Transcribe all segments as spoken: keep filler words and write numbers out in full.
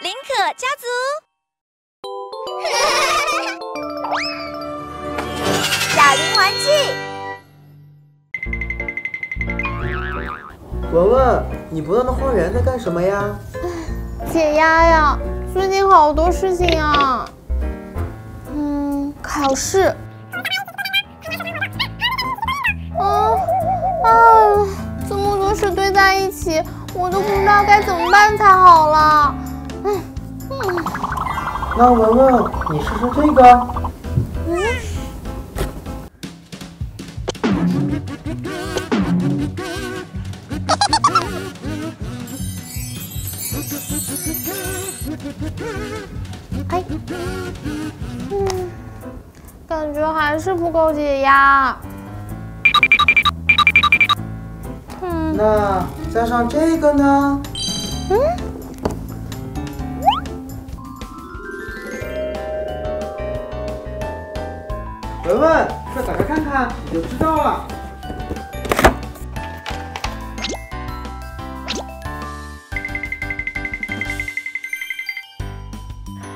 林可家族。小林玩具。文文，你不让他花园在干什么呀？解压呀，最近好多事情啊。嗯，考试。 啊啊！这么多事堆在一起，我都不知道该怎么办才好了。嗯嗯，那文文，你试试这个。嗯。哎，嗯，感觉还是不够解压。 那加上这个呢？嗯，文文，快打开看看，你就知道了。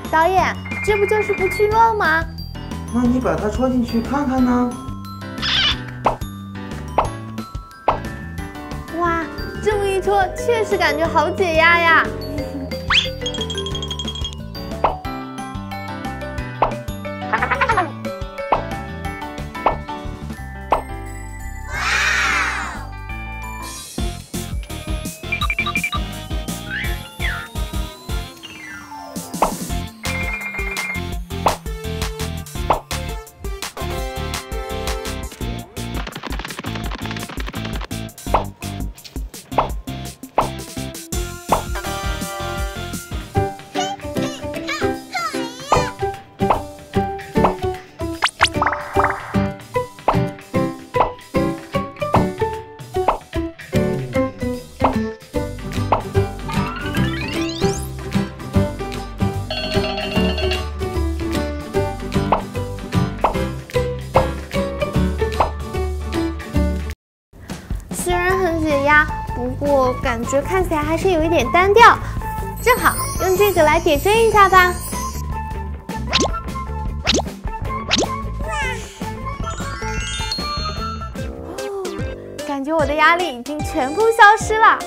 导演，这不就是不去肉吗？那你把它戳进去看看呢？ 戳确实感觉好解压呀！感觉看起来还是有一点单调，正好用这个来点缀一下吧。哦，感觉我的压力已经全部消失了。